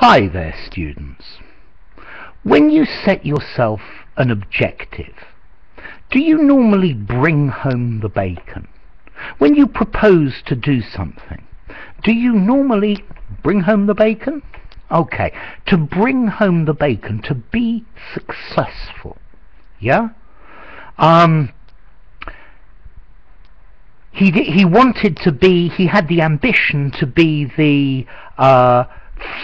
Hi there, students. When you set yourself an objective, do you normally bring home the bacon? When you propose to do something, do you normally bring home the bacon? Okay, to bring home the bacon, to be successful, yeah? He wanted to be, he had the ambition to be the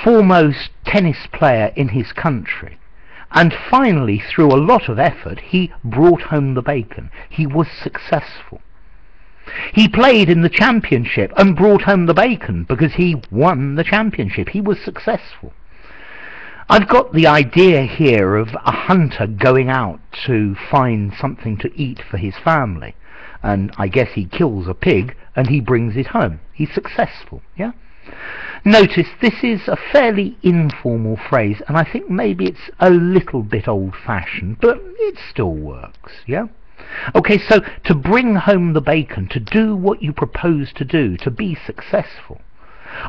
foremost tennis player in his country. And finally, through a lot of effort, he brought home the bacon. He was successful. He played in the championship and brought home the bacon because he won the championship. He was successful. I've got the idea here of a hunter going out to find something to eat for his family. And I guess he kills a pig and he brings it home. He's successful, yeah? Notice this is a fairly informal phrase, and I think maybe it's a little bit old-fashioned, but it still works, yeah? Okay, so to bring home the bacon, to do what you propose to do, to be successful.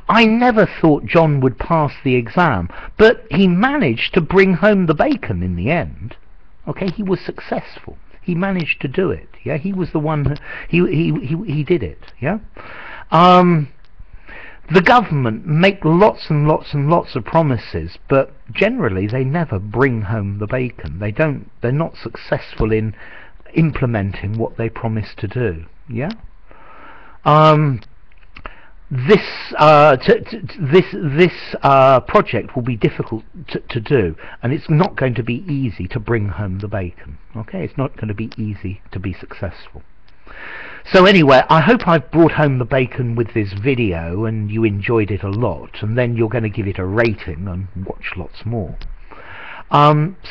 I never thought John would pass the exam, but he managed to bring home the bacon in the end. Okay, he was successful. He managed to do it, yeah? He was the one who, he did it, yeah? The government make lots and lots and lots of promises, but generally they never bring home the bacon. They don't, they're not successful in implementing what they promise to do, yeah? This project will be difficult to do, and it's not going to be easy to bring home the bacon, okay? It's not going to be easy to be successful. So anyway, I hope I've brought home the bacon with this video and you enjoyed it a lot, and then you're going to give it a rating and watch lots more.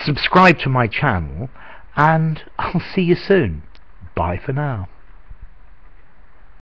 Subscribe to my channel, and I'll see you soon. Bye for now.